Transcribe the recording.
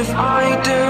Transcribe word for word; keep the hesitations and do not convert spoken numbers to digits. if I do?